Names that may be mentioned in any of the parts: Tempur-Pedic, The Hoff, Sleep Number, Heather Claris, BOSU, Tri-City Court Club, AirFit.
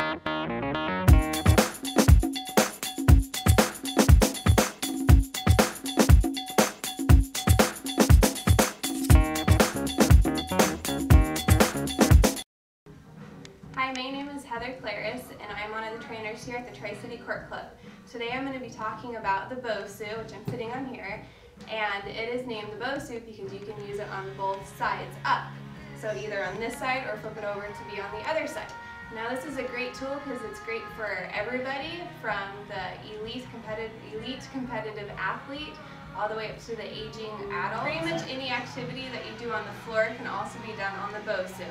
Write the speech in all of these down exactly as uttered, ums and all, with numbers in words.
Hi, my name is Heather Claris and I'm one of the trainers here at the Tri-City Court Club. Today I'm going to be talking about the BOSU, which I'm sitting on here, and it is named the BOSU because you can use it on both sides up. So either on this side or flip it over to be on the other side. Now this is a great tool because it's great for everybody, from the elite competitive, elite competitive athlete all the way up to the aging adult. Pretty much any activity that you do on the floor can also be done on the BOSU.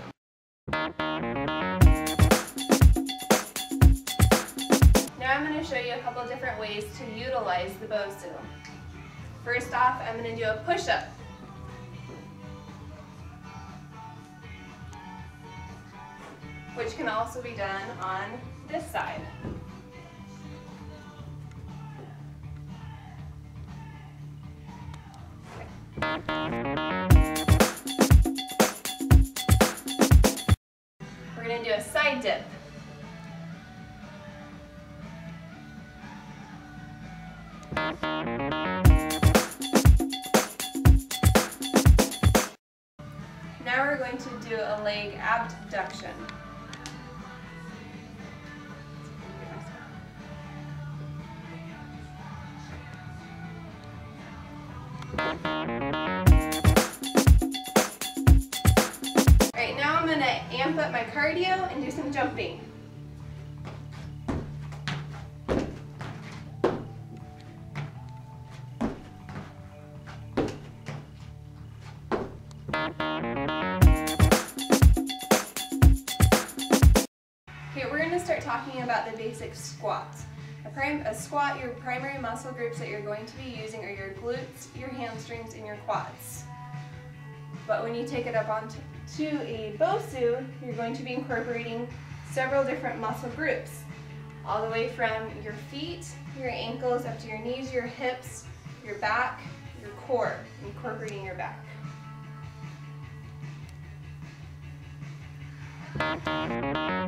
Now I'm going to show you a couple different ways to utilize the BOSU. First off, I'm going to do a push-up. Which can also be done on this side. We're going to do a side dip. Now we're going to do a leg abduction. Alright, now I'm going to amp up my cardio and do some jumping. Okay, we're going to start talking about the basic squats. A, prim a squat, your primary muscle groups that you're going to be using are your glutes, your hamstrings, and your quads. But when you take it up onto a BOSU, you're going to be incorporating several different muscle groups, all the way from your feet, your ankles, up to your knees, your hips, your back, your core, incorporating your back.